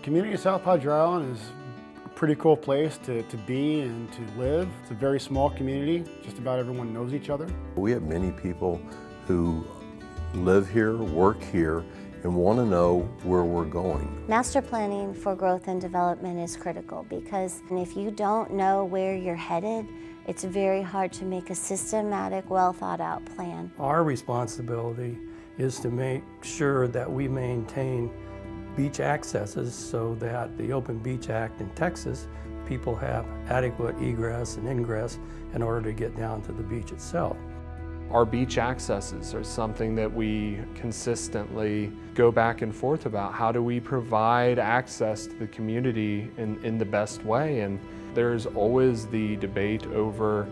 The community of South Padre Island is a pretty cool place to be and to live. It's a very small community. Just about everyone knows each other. We have many people who live here, work here, and want to know where we're going. Master planning for growth and development is critical because if you don't know where you're headed, it's very hard to make a systematic, well-thought-out plan. Our responsibility is to make sure that we maintain beach accesses so that the Open Beach Act in Texas, people have adequate egress and ingress in order to get down to the beach itself. Our beach accesses are something that we consistently go back and forth about. How do we provide access to the community in the best way? And there's always the debate over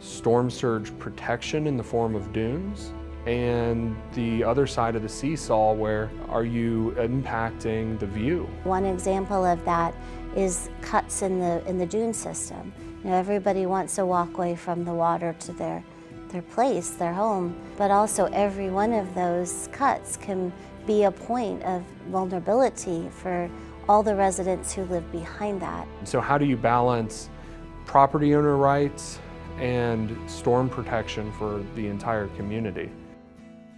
storm surge protection in the form of dunes and the other side of the seesaw where are you impacting the view? One example of that is cuts in the dune system. You know, everybody wants a walkway from the water to their place, their home, but also every one of those cuts can be a point of vulnerability for all the residents who live behind that. So how do you balance property owner rights and storm protection for the entire community?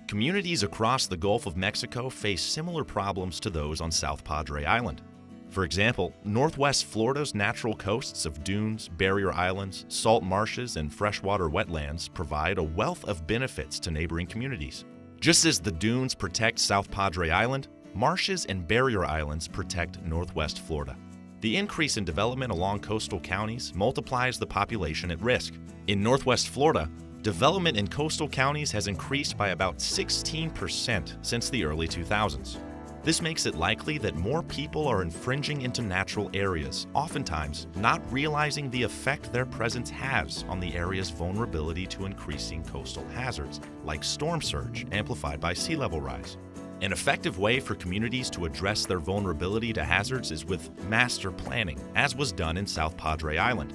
Communities across the Gulf of Mexico face similar problems to those on South Padre Island. For example, Northwest Florida's natural coasts of dunes, barrier islands, salt marshes, and freshwater wetlands provide a wealth of benefits to neighboring communities. Just as the dunes protect South Padre Island, marshes and barrier islands protect Northwest Florida. The increase in development along coastal counties multiplies the population at risk. In Northwest Florida, development in coastal counties has increased by about 16% since the early 2000s. This makes it likely that more people are infringing into natural areas, oftentimes not realizing the effect their presence has on the area's vulnerability to increasing coastal hazards, like storm surge amplified by sea level rise. An effective way for communities to address their vulnerability to hazards is with master planning, as was done in South Padre Island.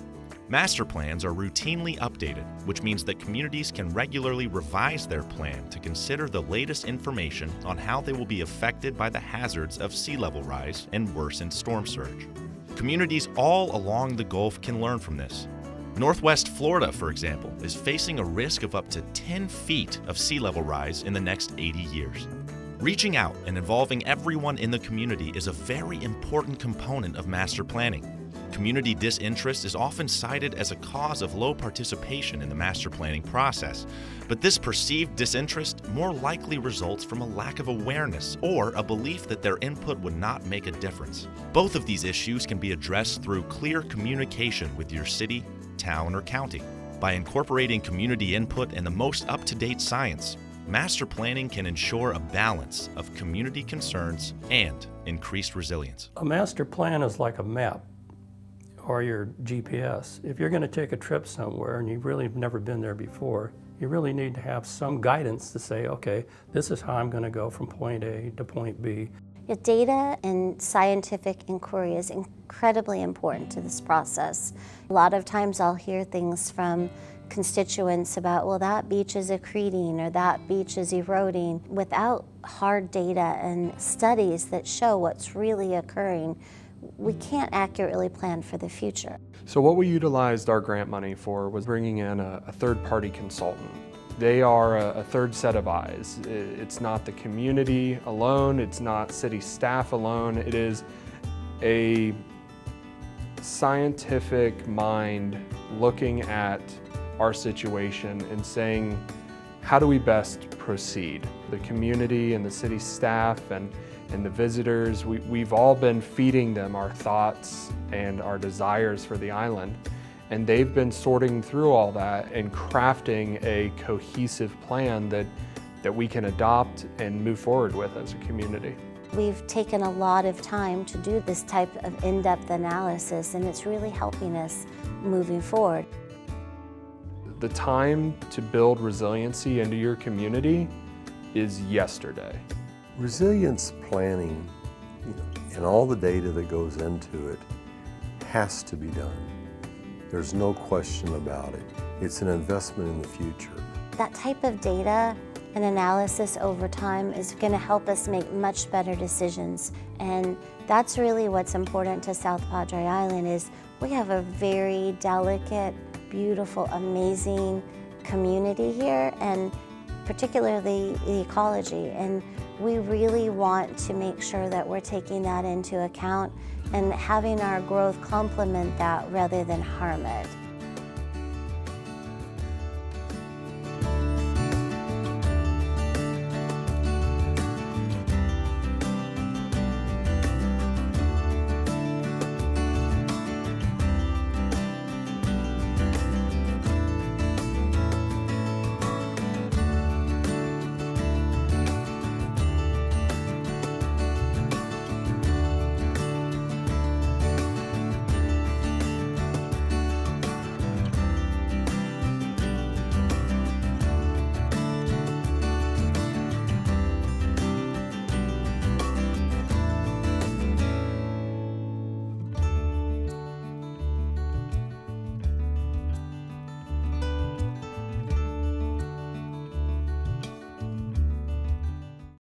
Master plans are routinely updated, which means that communities can regularly revise their plan to consider the latest information on how they will be affected by the hazards of sea level rise and worsened storm surge. Communities all along the Gulf can learn from this. Northwest Florida, for example, is facing a risk of up to 10 feet of sea level rise in the next 80 years. Reaching out and involving everyone in the community is a very important component of master planning. Community disinterest is often cited as a cause of low participation in the master planning process, but this perceived disinterest more likely results from a lack of awareness or a belief that their input would not make a difference. Both of these issues can be addressed through clear communication with your city, town, or county. By incorporating community input and the most up-to-date science, master planning can ensure a balance of community concerns and increased resilience. A master plan is like a map or your GPS. If you're going to take a trip somewhere and you really have never been there before, you really need to have some guidance to say, okay, this is how I'm going to go from point A to point B. Your data and scientific inquiry is incredibly important to this process. A lot of times I'll hear things from constituents about, well, that beach is accreting or that beach is eroding, without hard data and studies that show what's really occurring. We can't accurately plan for the future. So what we utilized our grant money for was bringing in a third-party consultant. They are a third set of eyes. It's not the community alone, it's not city staff alone, it is a scientific mind looking at our situation and saying, how do we best proceed? The community and the city staff and the visitors, we've all been feeding them our thoughts and our desires for the island, and they've been sorting through all that and crafting a cohesive plan that we can adopt and move forward with as a community. We've taken a lot of time to do this type of in-depth analysis, and it's really helping us moving forward. The time to build resiliency into your community is yesterday. Resilience planning, and all the data that goes into it, has to be done. There's no question about it. It's an investment in the future. That type of data and analysis over time is going to help us make much better decisions. And that's really what's important to South Padre Island is we have a very delicate, beautiful, amazing community here, and particularly the ecology. And we really want to make sure that we're taking that into account and having our growth complement that rather than harm it.